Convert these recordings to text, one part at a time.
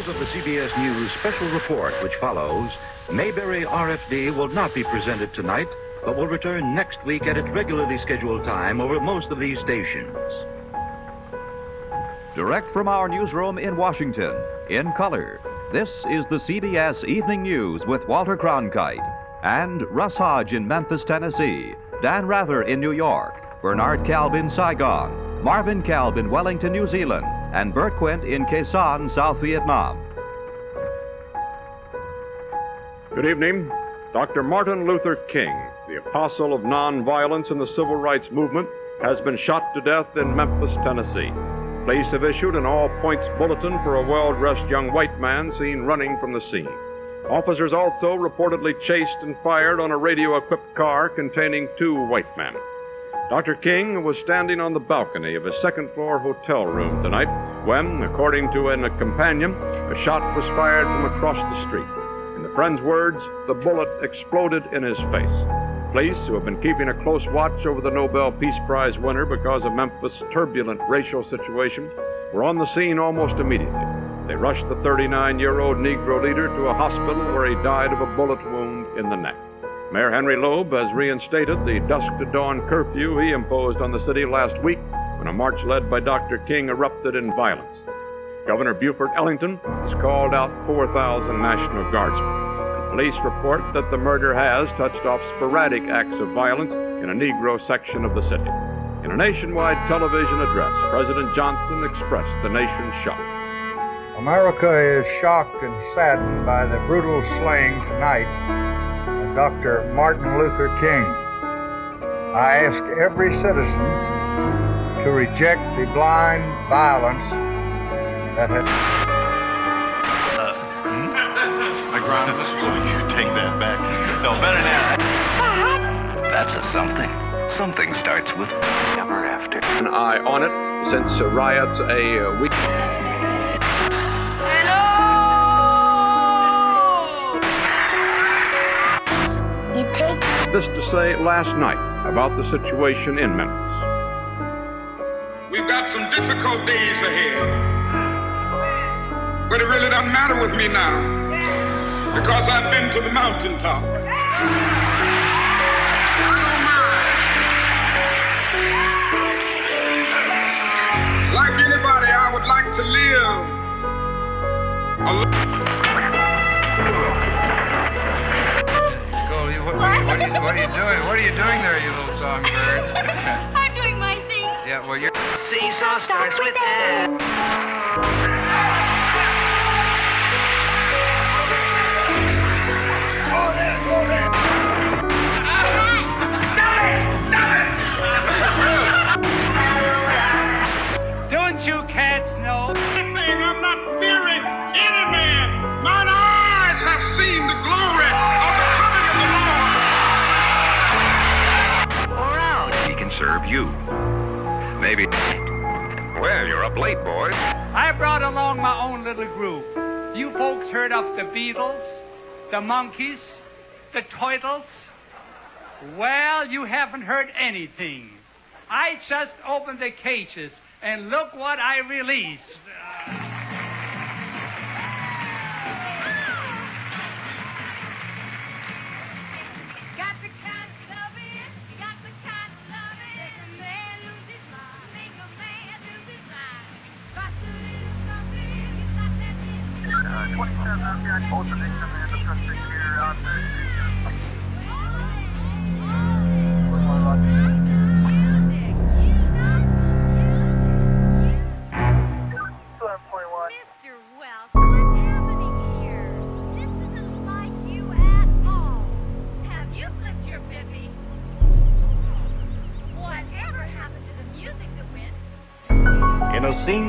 Because of the CBS News special report which follows, Mayberry RFD will not be presented tonight, but will return next week at its regularly scheduled time over most of these stations. Direct from our newsroom in Washington, in color, this is the CBS Evening News with Walter Cronkite and Russ Hodge in Memphis, Tennessee, Dan Rather in New York, Bernard Kalb in Saigon, Marvin Kalb in Wellington, New Zealand, and Bert Quint in Khe Sanh, South Vietnam. Good evening. Dr. Martin Luther King, the apostle of nonviolence in the civil rights movement, has been shot to death in Memphis, Tennessee. Police have issued an all-points bulletin for a well-dressed young white man seen running from the scene. Officers also reportedly chased and fired on a radio-equipped car containing two white men. Dr. King was standing on the balcony of his second-floor hotel room tonight when, according to a companion, a shot was fired from across the street. In the friend's words, the bullet exploded in his face. Police, who have been keeping a close watch over the Nobel Peace Prize winner because of Memphis' turbulent racial situation, were on the scene almost immediately. They rushed the 39-year-old Negro leader to a hospital where he died of a bullet wound in the neck. Mayor Henry Loeb has reinstated the dusk-to-dawn curfew he imposed on the city last week when a march led by Dr. King erupted in violence. Governor Buford Ellington has called out 4,000 National Guardsmen. Police report that the murder has touched off sporadic acts of violence in a Negro section of the city. In a nationwide television address, President Johnson expressed the nation's shock. America is shocked and saddened by the brutal slaying tonight Dr. Martin Luther King. I ask every citizen to reject the blind violence that has... agronomist, so you take that back. No, better now. That's a something. Something starts with ever after. An eye on it since riots a week... This to say last night about the situation in Memphis. We've got some difficult days ahead, but it really doesn't matter with me now because I've been to the mountaintop. I don't mind. Like anybody, I would like to live a life. What are you doing there, you little songbird? I'm doing my thing. Yeah, well, your seesaw starts with N. Stop it! Don't you cats know? I'm not fearing any man. Mine eyes have seen the glory of the coming of the Lord. Serve you. Maybe. Well, you're up late, boys. I brought along my own little group. You folks heard of the Beatles, the Monkees, the Turtles? Well, you haven't heard anything. I just opened the cages, and look what I released.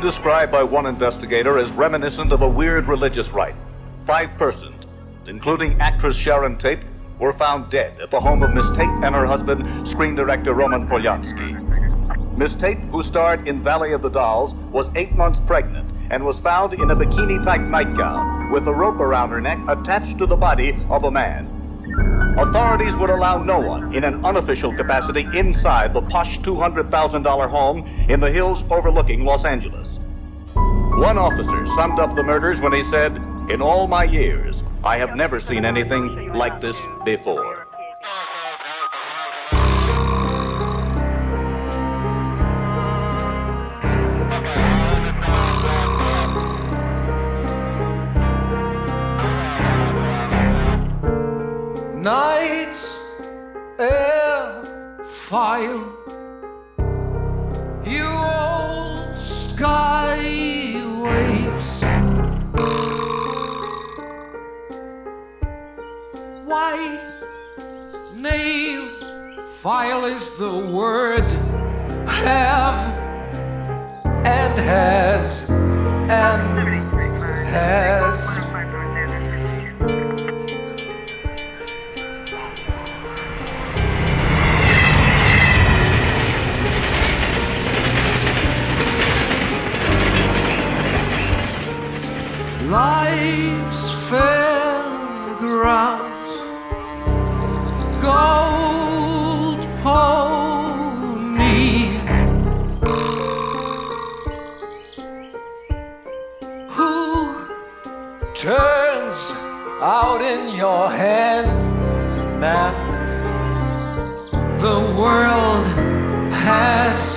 Described by one investigator as reminiscent of a weird religious rite. 5 persons, including actress Sharon Tate, were found dead at the home of Miss Tate and her husband, screen director Roman Polanski. Miss Tate, who starred in Valley of the Dolls, was 8 months pregnant and was found in a bikini-type nightgown with a rope around her neck attached to the body of a man. Authorities would allow no one in an unofficial capacity inside the posh $200,000 home in the hills overlooking Los Angeles. One officer summed up the murders when he said, "In all my years, I have never seen anything like this before." Night's air fire, you old sky waves, white nail file is the word, have and has and has. Life's fairgrounds, gold pony, who turns out in your hand, man? The world has.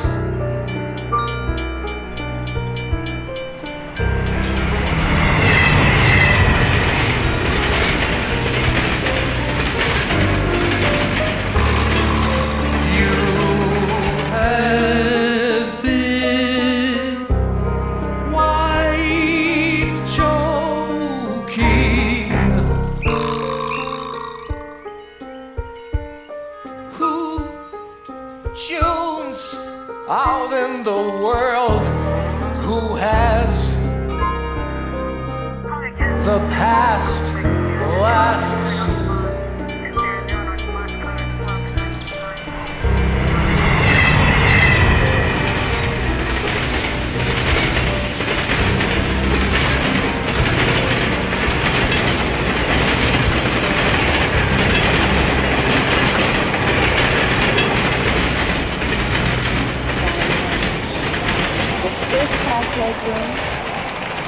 The past lasts.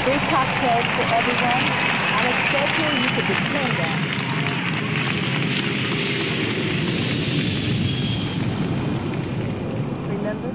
Three cocktails for everyone, and a schedule you could depend on. Remember?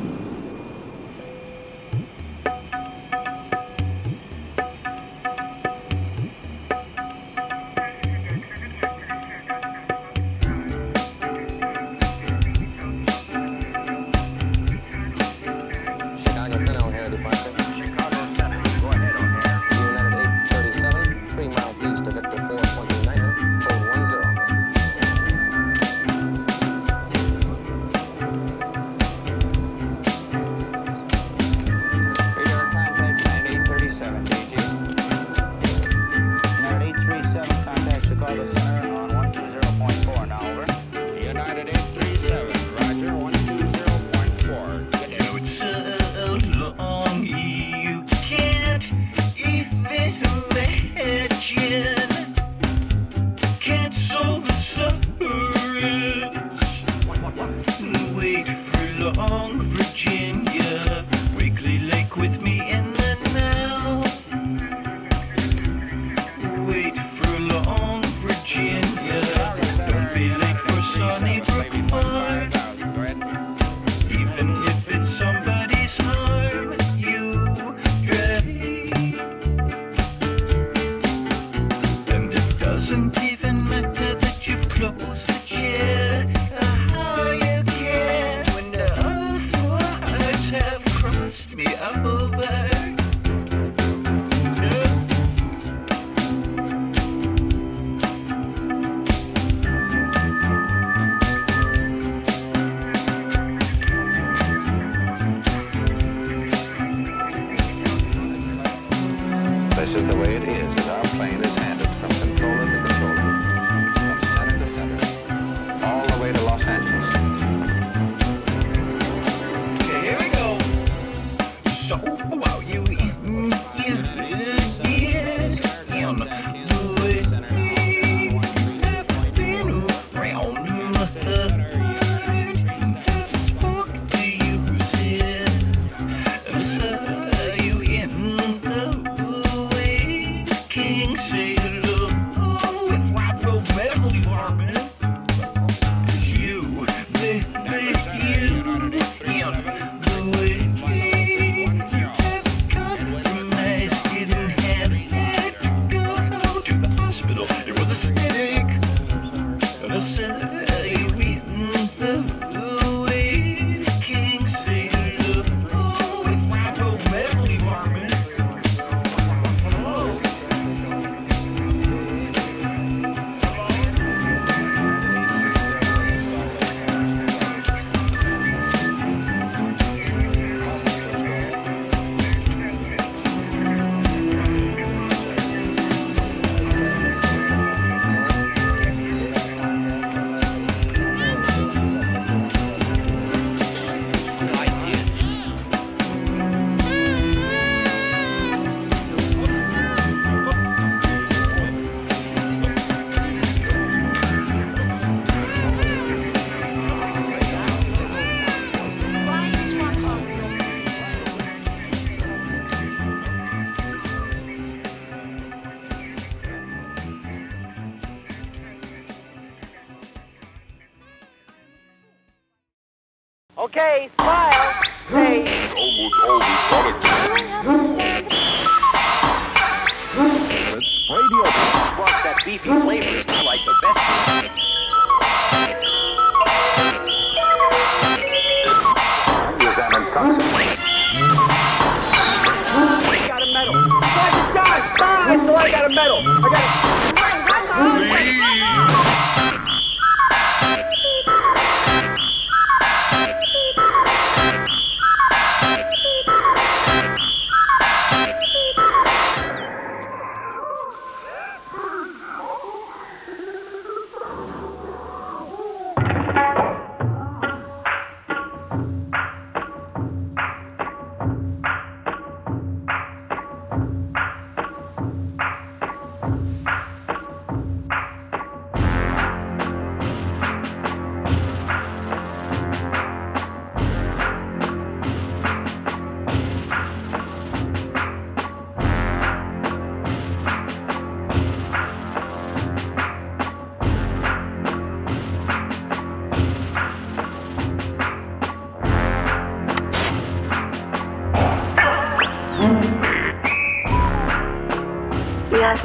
Okay, smile. Say. Almost all the product. Let's spray the open. Watch that beefy flavors like the best. Here's that unconscious. I got a medal. Sergeant John, die! So I got a medal.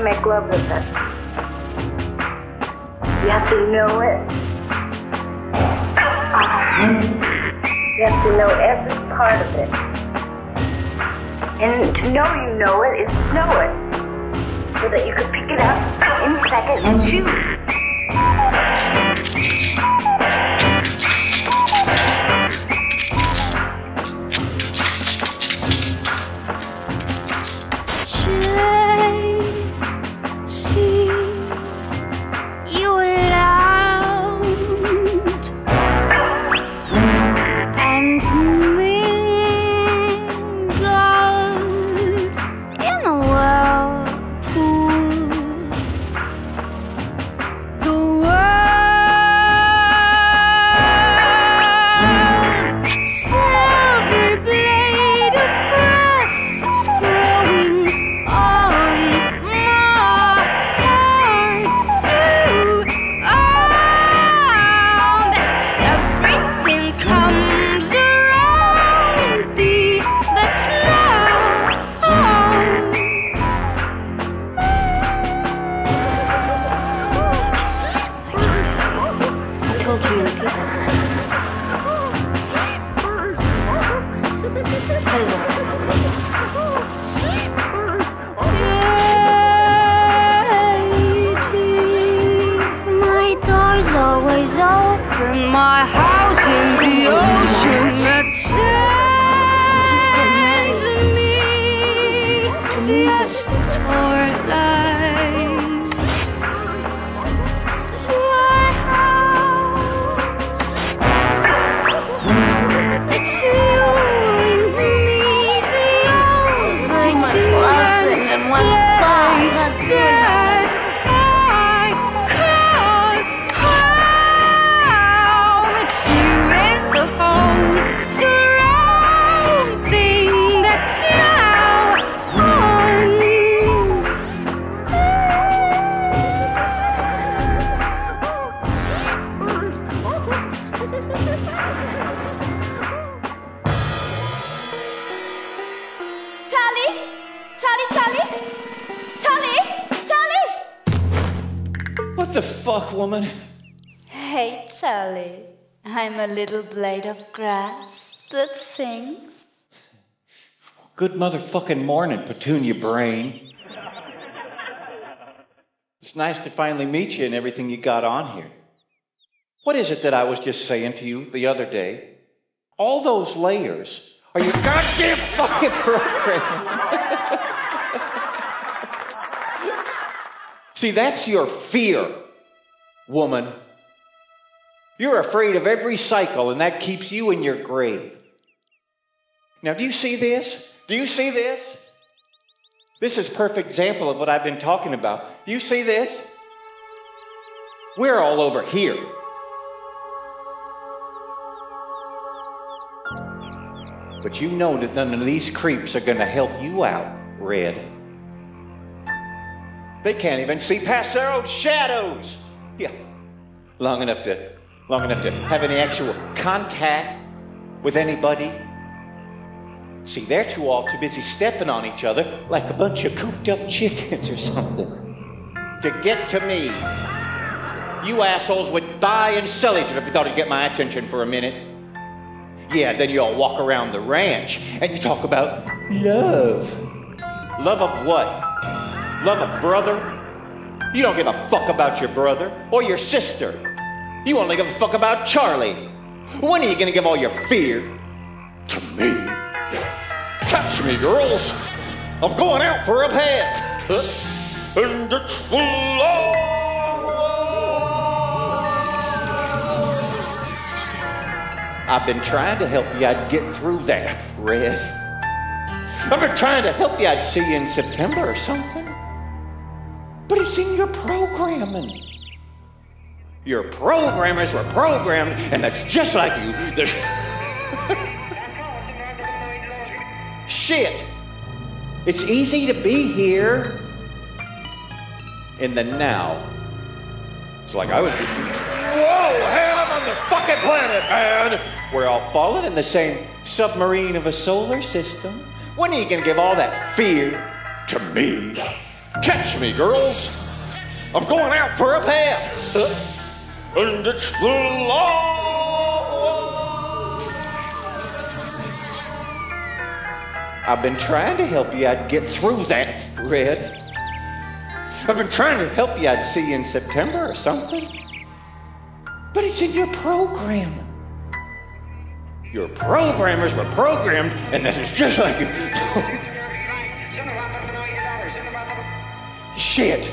Make love with it. You have to know it. You have to know every part of it. And to know you know it is to know it. So that you can pick it up any second and choose. Whoa! What the fuck, woman? Hey, Charlie. I'm a little blade of grass that sings. Good motherfucking morning, Petunia Brain. It's nice to finally meet you and everything you got on here. What is it that I was just saying to you the other day? All those layers are your goddamn fucking program. See, that's your fear, woman. You're afraid of every cycle, and that keeps you in your grave. Now, do you see this? Do you see this? This is a perfect example of what I've been talking about. Do you see this? We're all over here. But you know that none of these creeps are going to help you out, Red. They can't even see past their own shadows. Yeah, long enough to have any actual contact with anybody. See, they're too all too busy stepping on each other like a bunch of cooped up chickens or something to get to me. You assholes would buy and sell each other if you thought it'd get my attention for a minute. Yeah, then you all walk around the ranch and you talk about love. Love of what? Love a brother? You don't give a fuck about your brother or your sister. You only give a fuck about Charlie. When are you gonna give all your fear to me? Catch me, girls. I'm going out for a path. And it's the law. I've been trying to help you. I'd get through that, Red. I've been trying to help you. I'd see you in September or something. But it's in your programming. Your programmers were programmed, and that's just like you. Shit. It's easy to be here in the now. It's like I was just... Whoa, hell, I'm on the fucking planet, man! We're all falling in the same submarine of a solar system. When are you going to give all that fear to me? Catch me, girls. I'm going out for a path. And it's the law. I've been trying to help you. I'd get through that, Red. I've been trying to help you. I'd see you in September or something. But it's in your program. Your programmers were programmed, and this is just like you. Shit,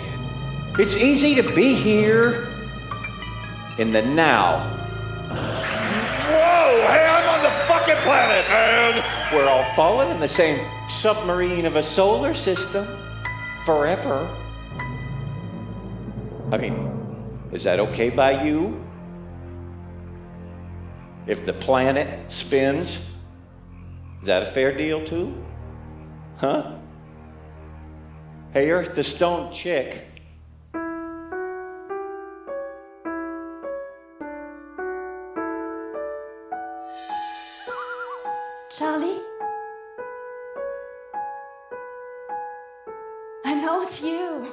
it's easy to be here in the now. Whoa, hey, I'm on the fucking planet, man! We're all falling in the same submarine of a solar system forever. I mean, is that okay by you? If the planet spins, is that a fair deal too? Huh? Hey, Earth, the stone chick. Charlie? I know it's you.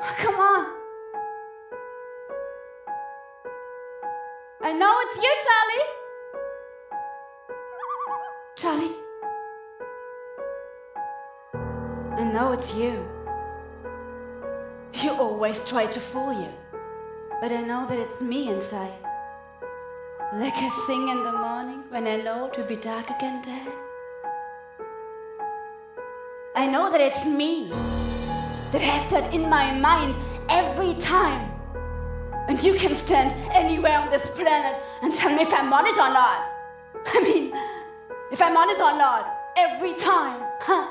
Oh, come on. I know it's you, Charlie. Charlie? I know it's you. You always try to fool you, but I know that it's me inside. Like I sing in the morning when I know it will be dark again there. I know that it's me that has that in my mind every time. And you can stand anywhere on this planet and tell me if I'm on it or not. I mean, if I'm on it or not, every time, huh?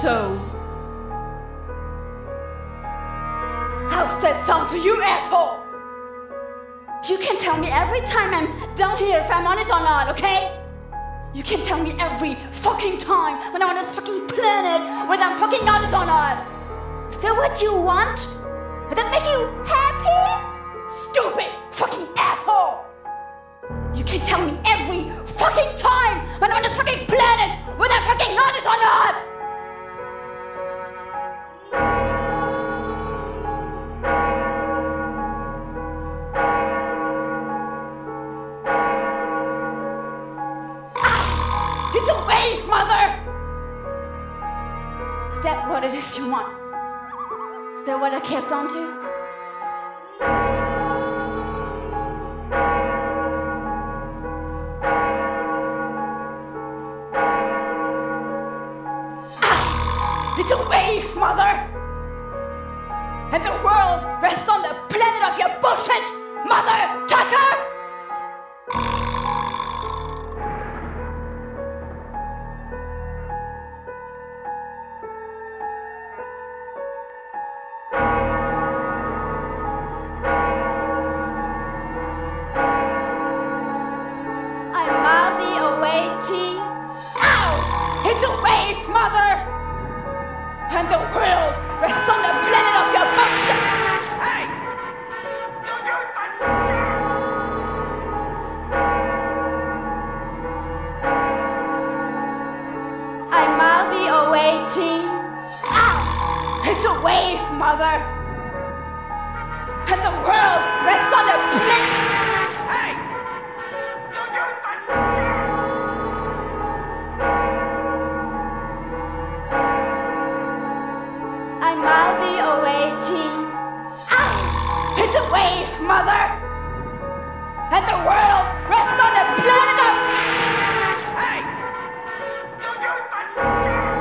So, how's that sound to you, asshole? You can tell me every time I'm down here if I'm on it or not, okay? You can tell me every fucking time when I'm on this fucking planet whether I'm fucking on it or not. Is that what you want? Would that make you happy? Stupid fucking asshole! You can tell me every fucking time when I'm on this fucking planet whether I'm fucking on it or not! that what it is you want? Is that what I kept on to? It's a wave, mother! And the world rests on the planet of your bullshit, mother tucker! I'm mildly awaiting. Ow! It's a wave, mother! And the world rests on the planet of your bullshit! Hey! Don't do it, my... I'm mildly awaiting. Ow! It's a wave, mother! And the world rests on the planet! Hey! Don't do it, my... I'm mildly awaiting. Ow! It's a wave, mother! And the world rests on the planet of... Hey! Don't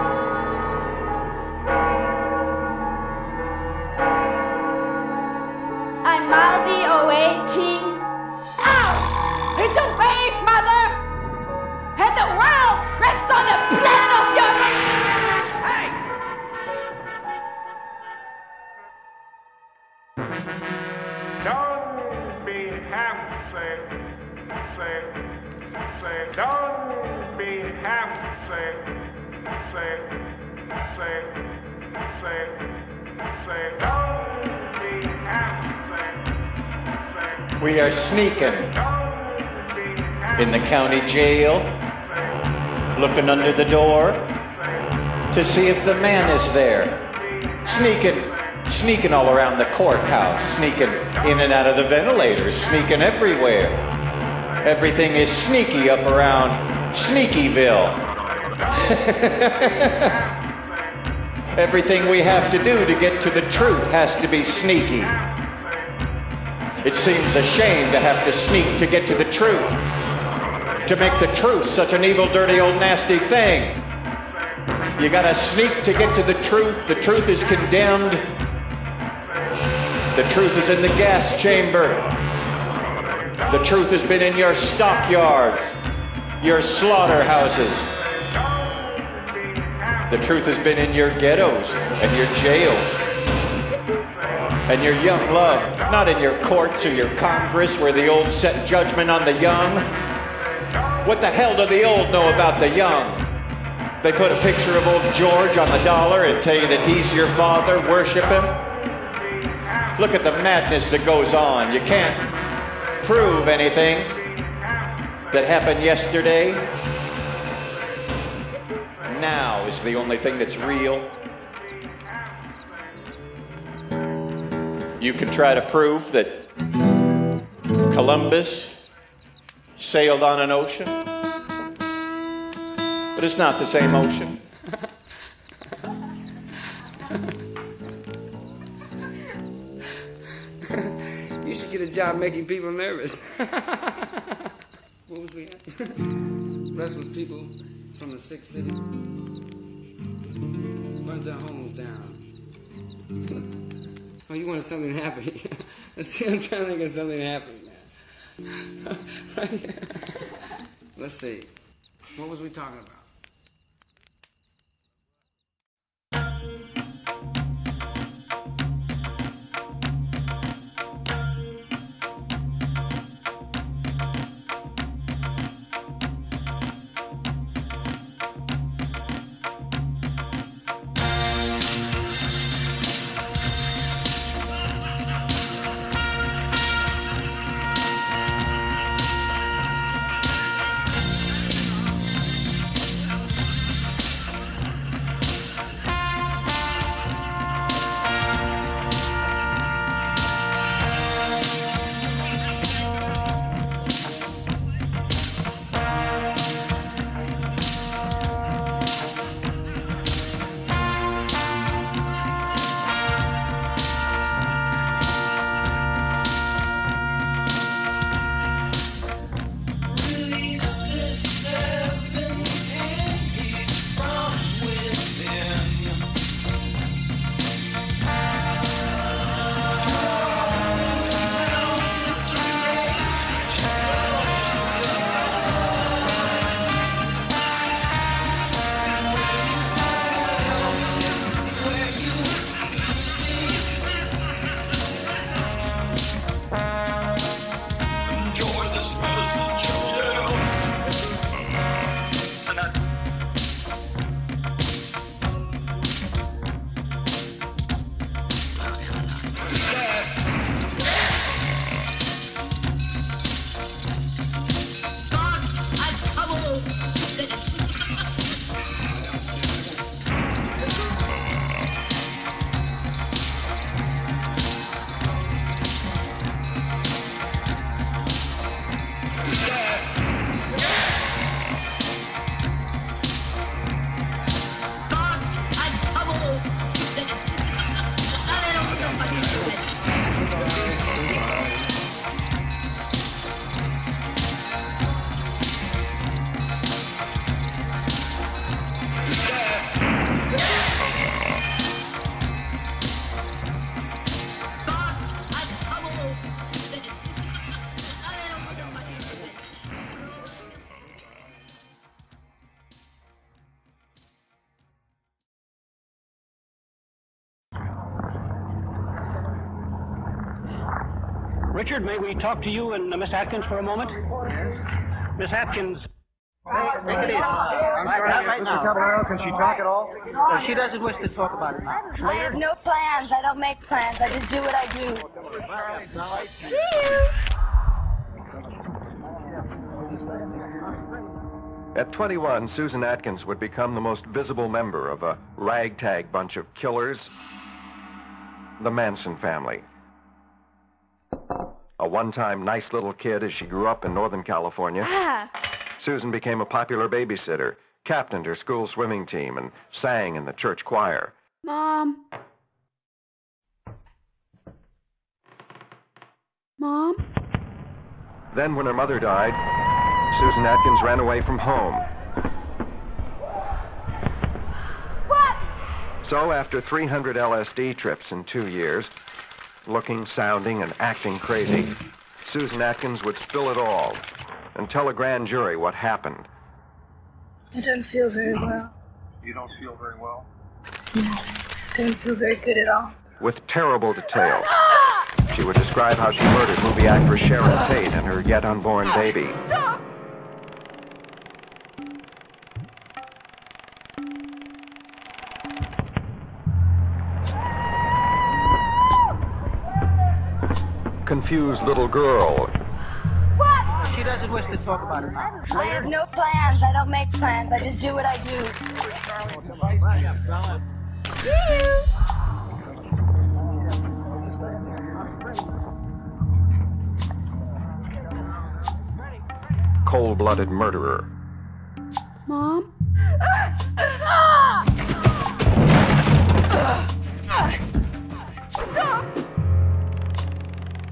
do it, my... I'm mildly awaiting. Ow! It's a wave, mother! And the world rests on the planet of your nation! Don't be hamstrung, say, don't be hamstrung, say, don't be hamstrung. We are sneaking in the county jail, looking under the door to see if the man is there. Sneaking all around the courthouse, sneaking in and out of the ventilators, sneaking everywhere. Everything is sneaky up around Sneakyville. Everything we have to do to get to the truth has to be sneaky. It seems a shame to have to sneak to get to the truth, to make the truth such an evil, dirty, old, nasty thing. You gotta sneak to get to the truth. The truth is condemned. The truth is in the gas chamber. The truth has been in your stockyards, your slaughterhouses. The truth has been in your ghettos and your jails and your young love, not in your courts or your Congress where the old set judgment on the young. What the hell do the old know about the young? They put a picture of old George on the dollar and tell you that he's your father, worship him. Look at the madness that goes on. You can't prove anything that happened yesterday. Now is the only thing that's real. You can try to prove that Columbus sailed on an ocean, but it's not the same ocean. Get a job making people nervous. What was we at? Wrestling people from the sixth city. Burns their homes down. Oh, you wanted something happy. Let's see, I'm trying to get something happy now. Let's see. What was we talking about? Richard, may we talk to you and Miss Atkins for a moment? Miss Atkins. Take it easy. Not right now. Caballero, can she talk at all? No, she doesn't wish to talk about it now. I have no plans. I don't make plans. I just do what I do. See you. At 21, Susan Atkins would become the most visible member of a ragtag bunch of killers, the Manson family. A one-time nice little kid as she grew up in Northern California. Ah. Susan became a popular babysitter, captained her school swimming team, and sang in the church choir. Mom? Then when her mother died, Susan Atkins ran away from home. What? So after 300 LSD trips in 2 years, looking, sounding, and acting crazy, Susan Atkins would spill it all and tell a grand jury what happened. I don't feel very well. You don't feel very well? No, I don't feel very good at all. With terrible detail, she would describe how she murdered movie actress Sharon Tate and her yet unborn baby. Confused little girl. She doesn't wish to talk about it now. I have no plans. I don't make plans. I just do what I do. Cold-blooded murderer. Mom?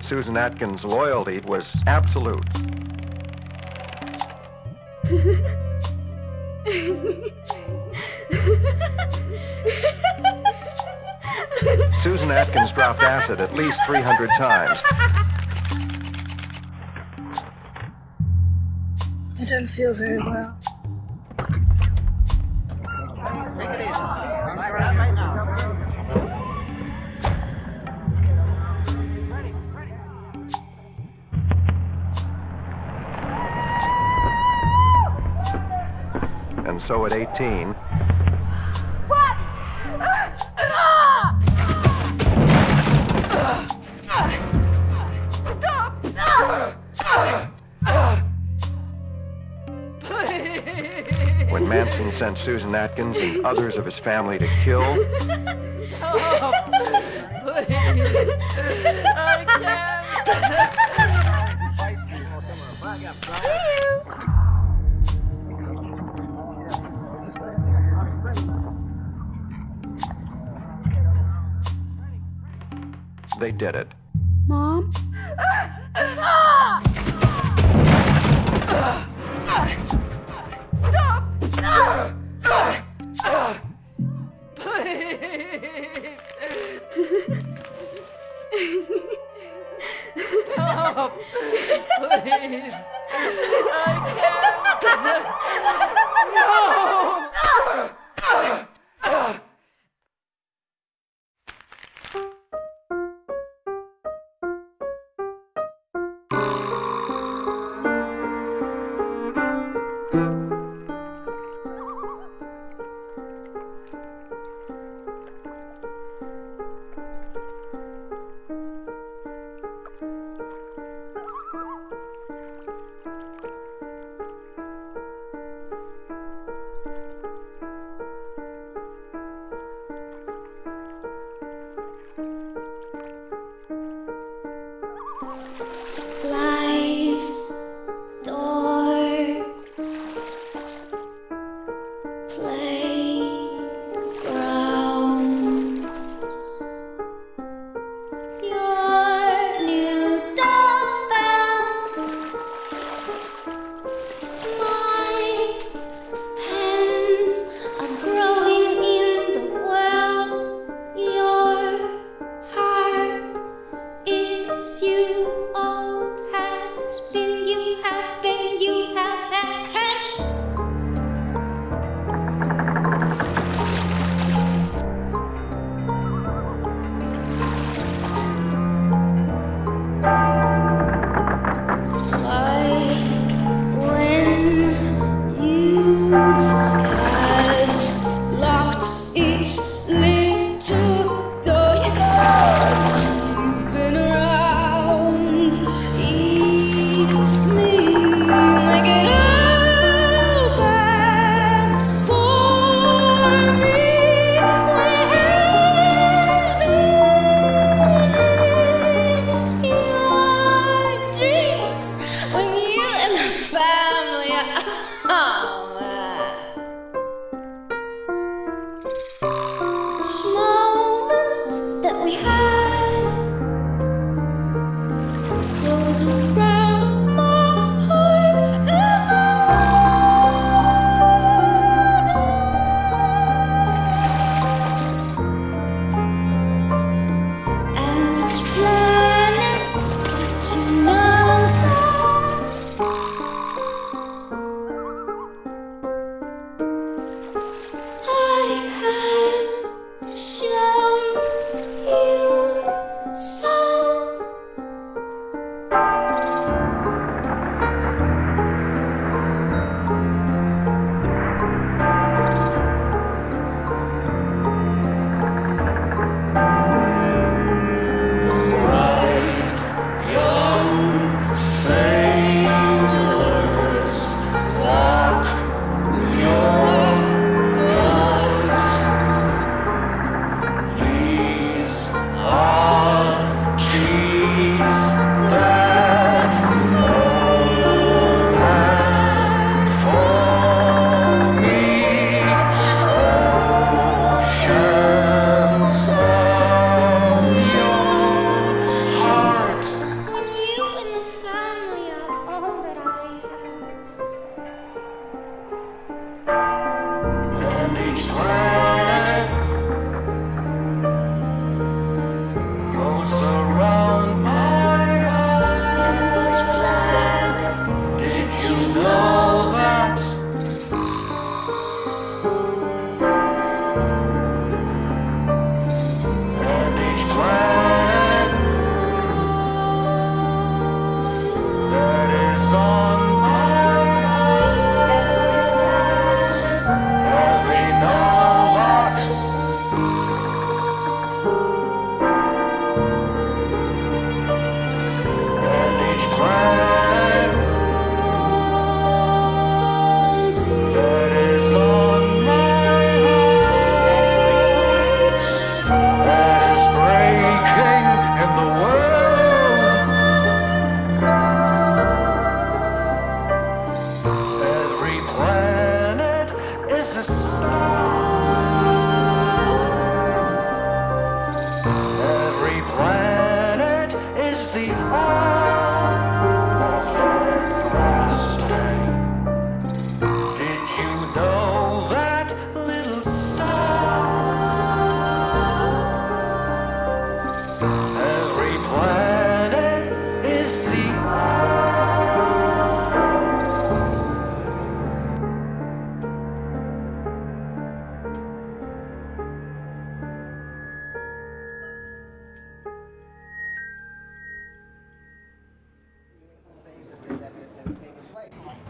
Susan Atkins' loyalty was absolute. Susan Atkins dropped acid at least 300 times. I don't feel very well. Take it easy. Right now. And so at 18... What? When Manson sent Susan Atkins and others of his family to kill... Stop! Please! I can't! They did it. Mom? Stop! Please! Stop! Please! I can't! No!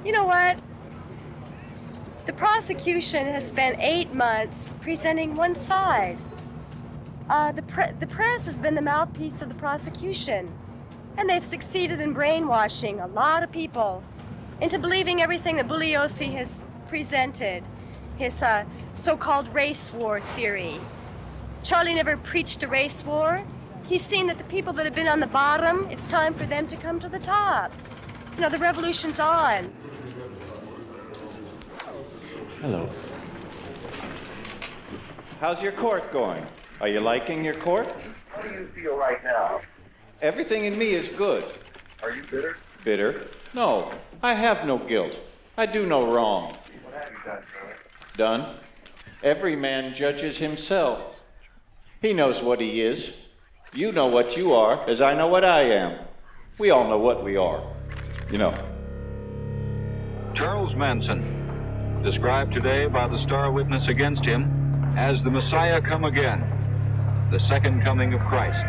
You know what? The prosecution has spent 8 months presenting one side. The press has been the mouthpiece of the prosecution, and they've succeeded in brainwashing a lot of people into believing everything that Bugliosi has presented, his so-called race war theory. Charlie never preached a race war. He's seen that the people that have been on the bottom, it's time for them to come to the top. You know, the revolution's on. Hello. How's your court going? Are you liking your court? How do you feel right now? Everything in me is good. Are you bitter? Bitter? No, I have no guilt. I do no wrong. What have you done, brother? Done? Every man judges himself. He knows what he is. You know what you are, as I know what I am. We all know what we are, you know. Charles Manson, described today by the star witness against him as the Messiah come again, the second coming of Christ.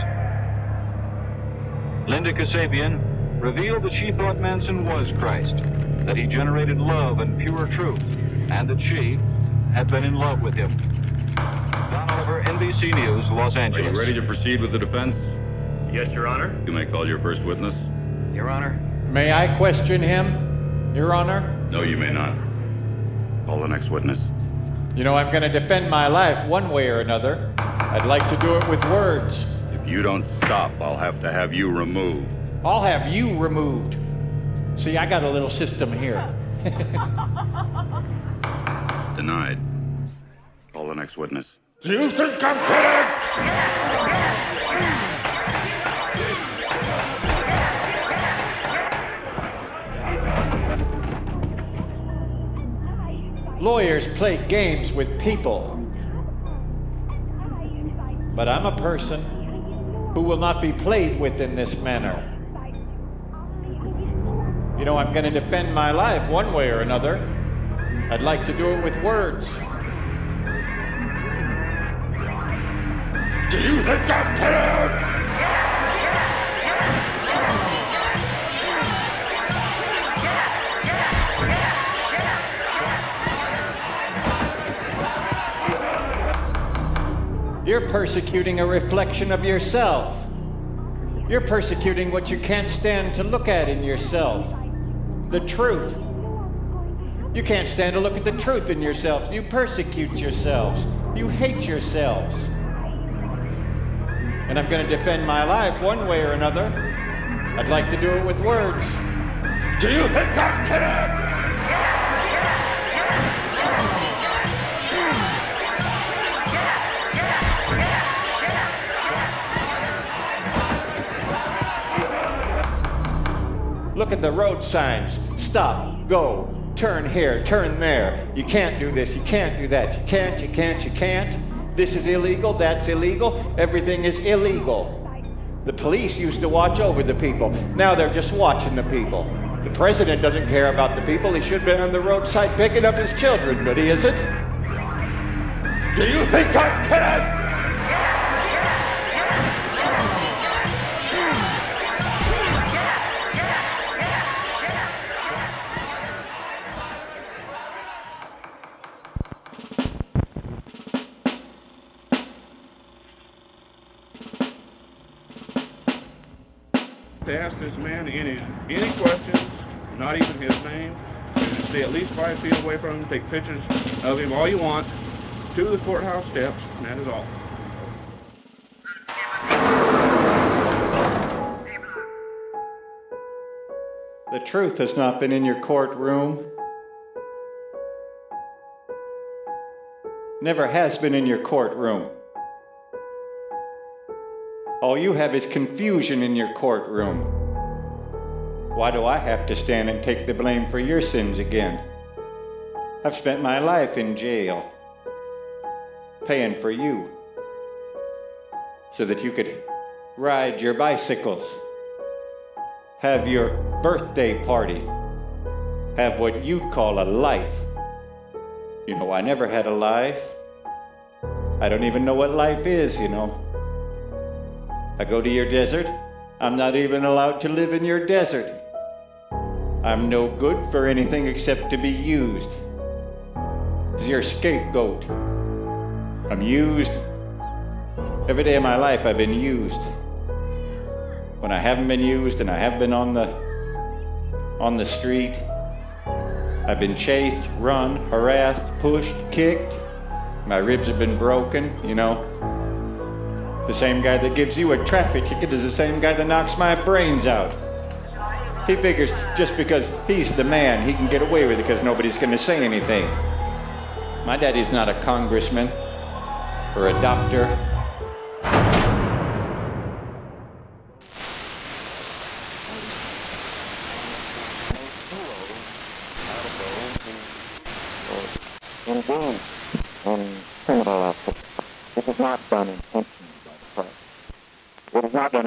Linda Kasabian revealed that she thought Manson was Christ, that he generated love and pure truth, and that she had been in love with him. Don Oliver, NBC News, Los Angeles. Are you ready to proceed with the defense? Yes, Your Honor. You may call your first witness. Your Honor. May I question him, Your Honor? No, you may not. Call the next witness. You know, I'm going to defend my life one way or another. I'd like to do it with words. You don't stop, I'll have you removed. I'll have you removed. See, I got a little system here. Denied. Call the next witness. Do you think I'm kidding? Lawyers play games with people. But I'm a person who will not be played with in this manner. You know, I'm going to defend my life one way or another. I'd like to do it with words. Do you think I'm kidding? You're persecuting a reflection of yourself. You're persecuting what you can't stand to look at in yourself, the truth. You can't stand to look at the truth in yourselves. You persecute yourselves. You hate yourselves. And I'm going to defend my life one way or another. I'd like to do it with words. Do you think I'm kidding? Look at the road signs. Stop, go, turn here, turn there. You can't do this, you can't do that. You can't, you can't, you can't. This is illegal, that's illegal. Everything is illegal. The police used to watch over the people. Now they're just watching the people. The president doesn't care about the people. He should be on the roadside picking up his children, but he isn't. Do you think I'm kidding? To ask this man any questions, not even his name, and stay at least 5 feet away from him, take pictures of him all you want, to the courthouse steps, and that is all. The truth has not been in your courtroom. Never has been in your courtroom. All you have is confusion in your courtroom. Why do I have to stand and take the blame for your sins again? I've spent my life in jail, paying for you, so that you could ride your bicycles, have your birthday party, have what you'd call a life. You know, I never had a life. I don't even know what life is, you know. I go to your desert. I'm not even allowed to live in your desert. I'm no good for anything except to be used. It's your scapegoat. I'm used. Every day of my life I've been used. When I haven't been used and I have been on the street, I've been chased, run, harassed, pushed, kicked. My ribs have been broken, you know. The same guy that gives you a traffic ticket is the same guy that knocks my brains out. He figures just because he's the man, he can get away with it because nobody's gonna say anything. My daddy's not a congressman or a doctor.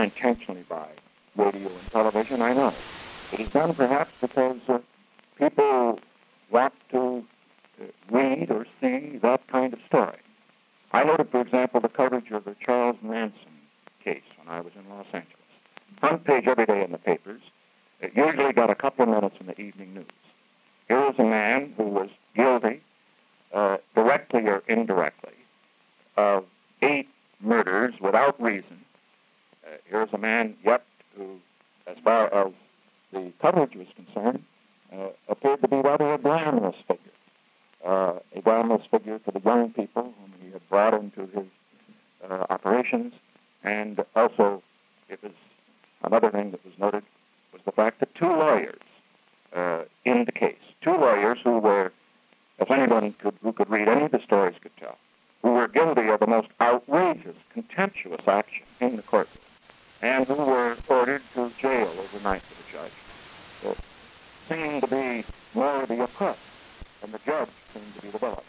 Intentionally by radio and television, I know. It is done perhaps because people want to read or see that kind of story. I noted, for example, the coverage of the Charles Manson case when I was in Los Angeles. Front page every day in the papers. It usually got a couple of minutes in the evening news. Here was a man who was guilty, directly or indirectly, of 8 murders without reason. Here's a man, yet, who, as far as the coverage was concerned, appeared to be rather a glamorous figure. A glamorous figure for the young people whom he had brought into his operations. And also, it was another thing that was noted, was the fact that 2 lawyers in the case, 2 lawyers who were, if anyone could, who could read any of the stories could tell, who were guilty of the most outrageous, contemptuous action in the courtroom, and who were ordered to jail overnight to the judge. It seemed to be more the oppressed, and the judge seemed to be the villain.